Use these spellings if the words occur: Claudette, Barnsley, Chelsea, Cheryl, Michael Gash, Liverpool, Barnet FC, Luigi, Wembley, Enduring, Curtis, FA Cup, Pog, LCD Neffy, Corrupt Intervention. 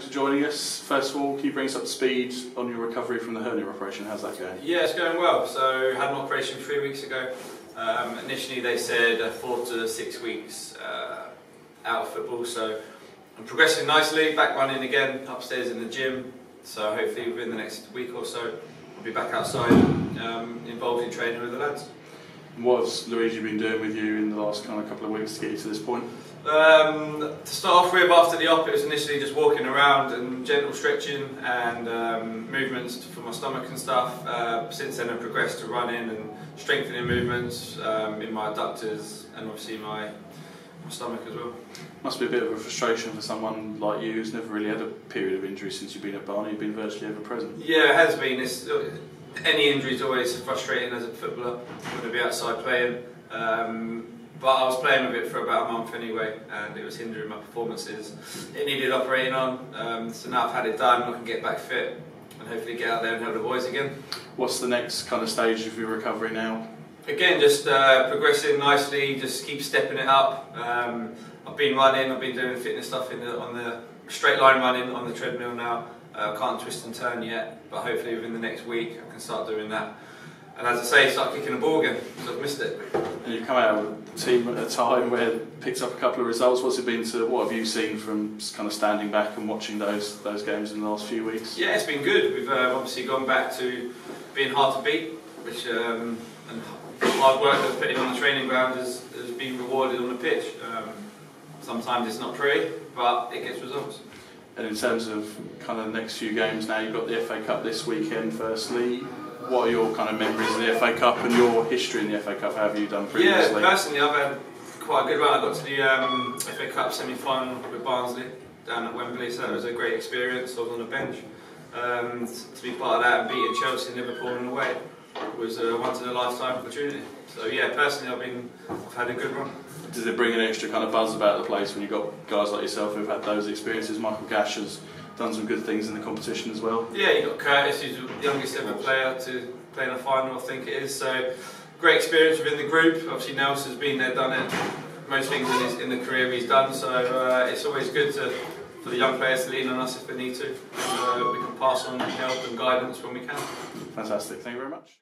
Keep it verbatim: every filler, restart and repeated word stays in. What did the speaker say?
thanks for joining us. First of all, can you bring us up to speed on your recovery from the hernia operation? How's that going? Yeah, it's going well. So, had an operation three weeks ago. Um, initially, they said uh, four to six weeks uh, out of football. So, I'm progressing nicely, back running again, upstairs in the gym. So, hopefully, within the next week or so, I'll be back outside, um, involved in training with the lads. What has Luigi been doing with you in the last kind of couple of weeks to get you to this point? Um, to start off with, after the op, it was initially just walking around and gentle stretching and um, movements for my stomach and stuff. Uh, since then, I've progressed to running and strengthening movements um, in my adductors and obviously my, my stomach as well. Must be a bit of a frustration for someone like you who's never really had a period of injury since you've been at Barnet. You've been virtually ever present. Yeah, it has been. It's, any injury is always frustrating as a footballer when to be outside playing. Um, But I was playing with it for about a month anyway, and it was hindering my performances. It needed operating on, um, so now I've had it done, I can get back fit and hopefully get out there and help the boys again. What's the next kind of stage of your recovery now? Again, just uh, progressing nicely, just keep stepping it up. Um, I've been running, I've been doing fitness stuff in the, on the straight line running on the treadmill now. I uh, can't twist and turn yet, but hopefully within the next week I can start doing that. And as I say, start kicking the ball again, because I've missed it. And you've come out with a team at a time where it picks up a couple of results. What's it been to, what have you seen from kind of standing back and watching those those games in the last few weeks? Yeah, it's been good. We've uh, obviously gone back to being hard to beat, which um, and hard work that's put in on the training ground has, has been rewarded on the pitch. Um, sometimes it's not pretty, but it gets results. And in terms of kind of the next few games now, you've got the F A Cup this weekend firstly. What are your kind of memories of the F A Cup and your history in the F A Cup? How have you done previously? Yeah, personally I've had quite a good run. I got to the um, F A Cup semi-final with Barnsley down at Wembley, so it was a great experience. I was on the bench. Um, to be part of that and beating Chelsea and Liverpool in a way was a once-in-a-lifetime opportunity. So yeah, personally I've, been, I've had a good run. Does it bring an extra kind of buzz about the place when you've got guys like yourself who've had those experiences? Michael Gash has done some good things in the competition as well. Yeah, you've got Curtis, who's the youngest ever player to play in a final, I think it is. So, great experience within the group. Obviously, Nelson's been there, done it. Most things in, his, in the career he's done. So, uh, it's always good to, for the young players to lean on us if they need to. And, uh, we can pass on help and guidance when we can. Fantastic. Thank you very much.